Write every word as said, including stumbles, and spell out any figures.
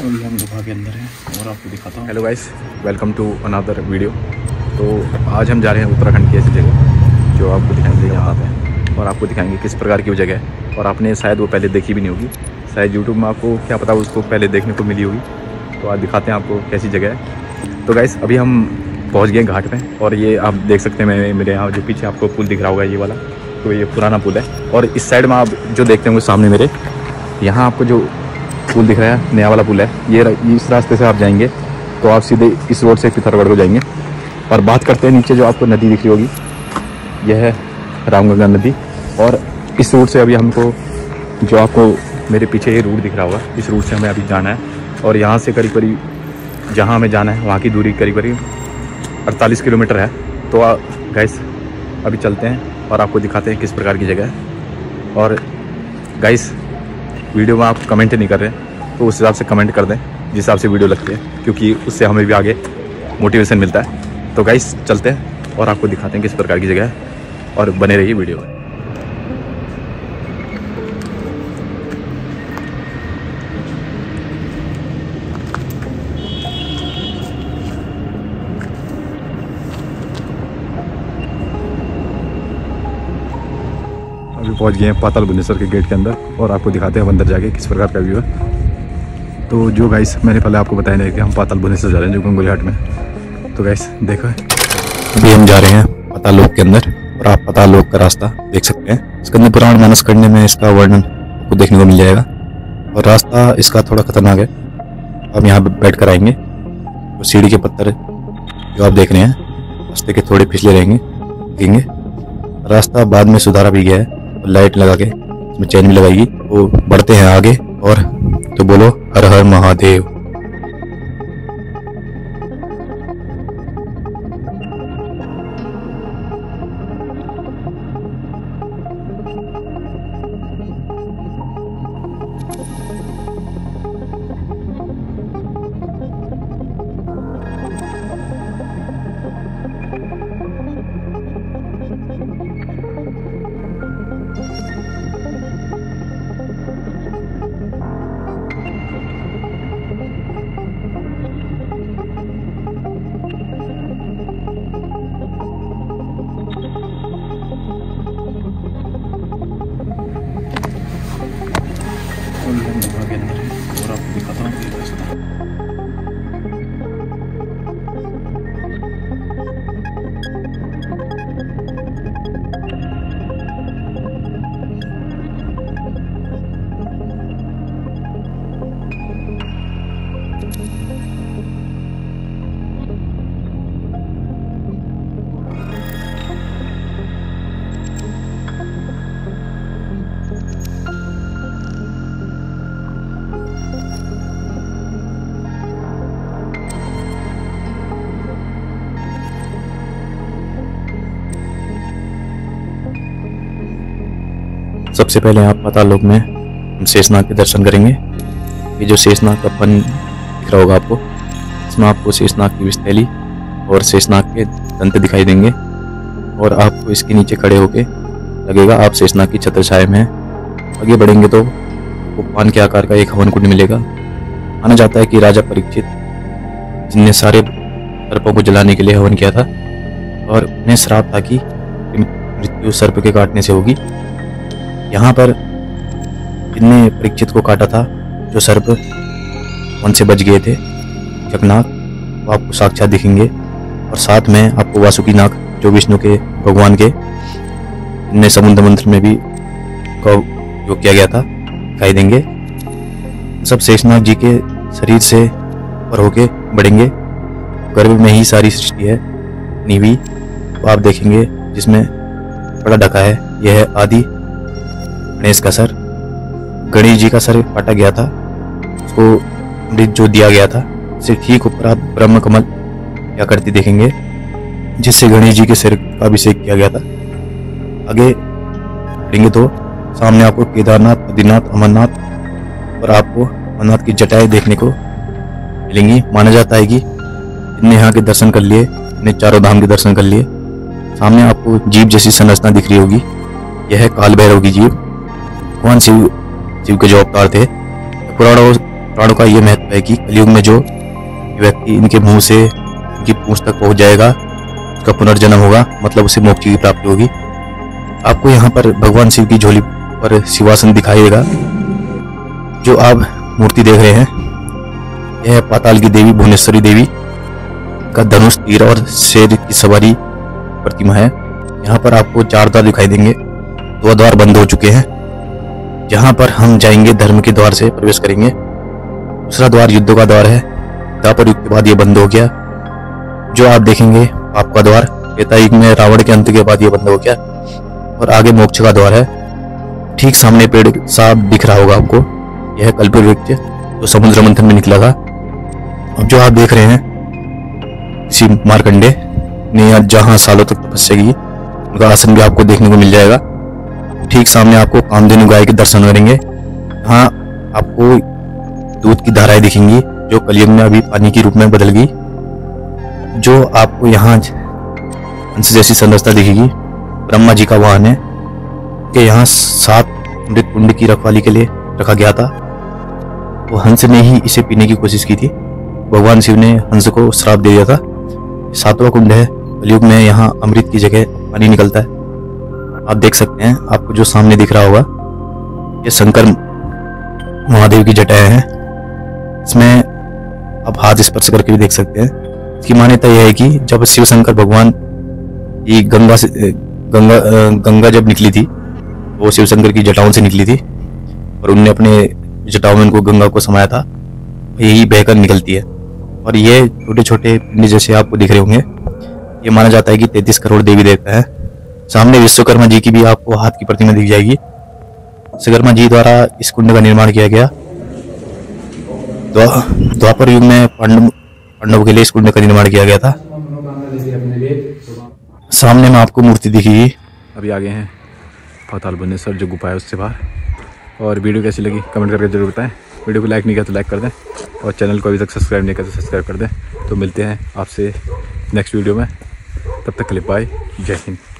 अभी हम गुफा के अंदर हैं और आपको दिखाता हूँ। Hello guys, welcome to another video. तो आज हम जा रहे हैं उत्तराखंड की ऐसी जगह जो आपको दिखाएंगे यहाँ पे, और आपको दिखाएंगे किस प्रकार की वो जगह है, और आपने शायद वो पहले देखी भी नहीं होगी, शायद यूट्यूब में आपको क्या पता उसको पहले देखने को मिली होगी। तो आज दिखाते हैं आपको कैसी जगह है। तो गाइस अभी हम पहुँच गए घाट पर, और ये आप देख सकते हैं मैं मेरे यहाँ जो पीछे आपको पुल दिख रहा होगा ये वाला, तो ये पुराना पुल है। और इस साइड में आप जो देखते होंगे सामने मेरे यहाँ आपको जो पुल दिख रहा है नया वाला पुल है, ये इस रास्ते से आप जाएंगे तो आप सीधे इस रोड से पिथौरागढ़ को जाएंगे। और बात करते हैं नीचे जो आपको नदी दिख रही होगी, यह है रामगंगा नदी। और इस रूट से अभी हमको जो आपको मेरे पीछे ये रूट दिख रहा होगा, इस रूट से हमें अभी जाना है। और यहाँ से करीब करीब जहाँ हमें जाना है वहाँ की दूरी करीब करीब अड़तालीस किलोमीटर है। तो गाइस अभी चलते हैं और आपको दिखाते हैं किस प्रकार की जगह है। और गाइस वीडियो में आप कमेंट नहीं कर रहे तो उस हिसाब से कमेंट कर दें जिस हिसाब से वीडियो लगती है, क्योंकि उससे हमें भी आगे मोटिवेशन मिलता है। तो गाइस चलते हैं और आपको दिखाते हैं किस प्रकार की जगह है, और बने रहिए वीडियो में। पहुंच गए हैं पाताल भुवनेश्वर के गेट के अंदर, और आपको दिखाते हैं अंदर जाके किस प्रकार का व्यू है। तो जो गाइस मैंने पहले आपको बताया नहीं कि हम पाताल भुवनेश्वर जा रहे हैं जो गंगोलीहाट में। तो गाइस देखो अभी हम जा रहे हैं पाताल लोक के अंदर, और आप पाताल लोक का रास्ता देख सकते हैं। स्कंद पुराण मानस खंड में इसका वर्णन आपको देखने को मिल जाएगा। और रास्ता इसका थोड़ा खतरनाक है, हम यहाँ बैठ कर आएंगे। और सीढ़ी के पत्थर जो आप देख रहे हैं रास्ते के थोड़े पिछले रहेंगे देखेंगे। रास्ता बाद में सुधारा भी गया है, लाइट लगा के उसमें चैन भी लगाएगी। वो बढ़ते हैं आगे, और तो बोलो हर हर महादेव। सबसे पहले आप पाताल लोक में हम शेषनाग के दर्शन करेंगे। ये जो शेषनाग का फन दिख रहा होगा आपको, इसमें आपको शेषनाग की विस्तैली और शेषनाग के दंत दिखाई देंगे। और आपको इसके नीचे खड़े होके लगेगा आप शेषनाग की छत्रछाया में हैं। आगे बढ़ेंगे तो आपको पान के आकार का एक हवन कुंड मिलेगा। माना जाता है कि राजा परीक्षित जिनने सारे सर्पों को जलाने के लिए हवन किया था, और उन्हें श्राप था कि मृत्यु सर्प के काटने से होगी। यहाँ पर जिनने परीक्षित को काटा था, जो सर्प वन से बच गए थे चकनाग, वो आपको साक्षात दिखेंगे। और साथ में आपको वासुकी नाग जो विष्णु के भगवान के ने समुद्र मंथन में भी का जो किया गया था दिखाई देंगे। सब शेषनाग जी के शरीर से पर होके बढ़ेंगे। गर्भ में ही सारी सृष्टि है नीवी, तो आप देखेंगे जिसमें बड़ा ढका है, यह है आदि गणेश का सर। गणेश जी का सर काटा गया था, उसको अमृत जो दिया गया था, उससे ठीक ऊपर आप ब्रह्म कमल क्या करती देखेंगे, जिससे गणेश जी के सिर का अभिषेक किया गया था। आगे बढ़ेंगे तो सामने आपको केदारनाथ, बद्रीनाथ, अमरनाथ और आपको अमरनाथ की जटाएं देखने को मिलेंगी। माना जाता है कि इनने यहाँ के दर्शन कर लिए, इनने चारों धाम के दर्शन कर लिए। सामने आपको जीव जैसी संरचना दिख रही होगी, यह है काल भैरव की जीव। भगवान शिव शिव के जो अवतार थे, पुराना पुराणों का ये महत्व है कि कलियुग में जो व्यक्ति इनके मुंह से इनकी पूंछ तक पहुंच जाएगा उसका पुनर्जन्म होगा, मतलब उसे मोक्ष की प्राप्ति होगी। आपको यहाँ पर भगवान शिव की झोली पर शिवासन दिखाई देगा। जो आप मूर्ति देख रहे हैं यह पाताल की देवी भुवनेश्वरी देवी का धनुष, तीर और शेर की सवारी प्रतिमा है। यहाँ पर आपको चार द्वार दिखाई देंगे, दो द्वार बंद हो चुके हैं। जहाँ पर हम जाएंगे धर्म के द्वार से प्रवेश करेंगे। दूसरा द्वार युद्धों का द्वार है, द्वापर युग के बाद ये बंद हो गया। जो आप देखेंगे पाप का द्वार, त्रेता युग में रावण के अंत के बाद ये बंद हो गया। और आगे मोक्ष का द्वार है, ठीक सामने पेड़ साफ दिख रहा होगा आपको, यह कल्पवृक्ष जो समुद्र मंथन में निकला था। अब जो आप देख रहे हैं श्री मार्कंडे ने यहाँ जहाँ सालों तक तपस्या की, उनका आसन भी आपको देखने को मिल जाएगा। ठीक सामने आपको कामधेनु गाय के दर्शन करेंगे। यहाँ आपको दूध की धाराएं दिखेंगी जो कलियुग में अभी पानी के रूप में बदल गई। जो आपको यहाँ हंस जैसी संरचना दिखेगी, ब्रह्मा जी का वाहन है कि यहाँ सात अमृत कुंड की रखवाली के लिए रखा गया था। वो हंस ने ही इसे पीने की कोशिश की थी, भगवान शिव ने हंस को श्राप दे दिया था। सातवां कुंड है कलियुग में, यहाँ अमृत की जगह पानी निकलता है। आप देख सकते हैं, आपको जो सामने दिख रहा होगा ये शंकर महादेव की जटाएं हैं। इसमें आप हाथ स्पर्श करके भी देख सकते हैं। इसकी मान्यता यह है कि जब शिव शंकर भगवान की गंगा से गंगा गंगा जब निकली थी, वो शिव शंकर की जटाओं से निकली थी और उनने अपने जटाओं में उनको गंगा को समाया था, यही बहकर निकलती है। और ये छोटे छोटे पिंड जैसे आपको दिख रहे होंगे, ये माना जाता है कि तैंतीस करोड़ देवी देवता हैं। सामने विश्वकर्मा जी की भी आपको हाथ की प्रतिमा दिख जाएगी। विश्वकर्मा जी द्वारा इस कुंड का निर्माण किया गया। द्वापर युग में पांडव पांडव के लिए इस कुंड का निर्माण किया गया था। सामने में आपको मूर्ति दिखेगी। अभी आगे हैं पाताल भुवनेश्वर जो गुफा है उससे बाहर। और वीडियो कैसी लगी कमेंट करके जरूर बताएं। वीडियो को लाइक नहीं किया तो लाइक कर दें और चैनल को अभी तक सब्सक्राइब नहीं किया तो सब्सक्राइब कर दें। तो मिलते हैं आपसे नेक्स्ट वीडियो में, तब तक के लिए बाय, जय हिंद।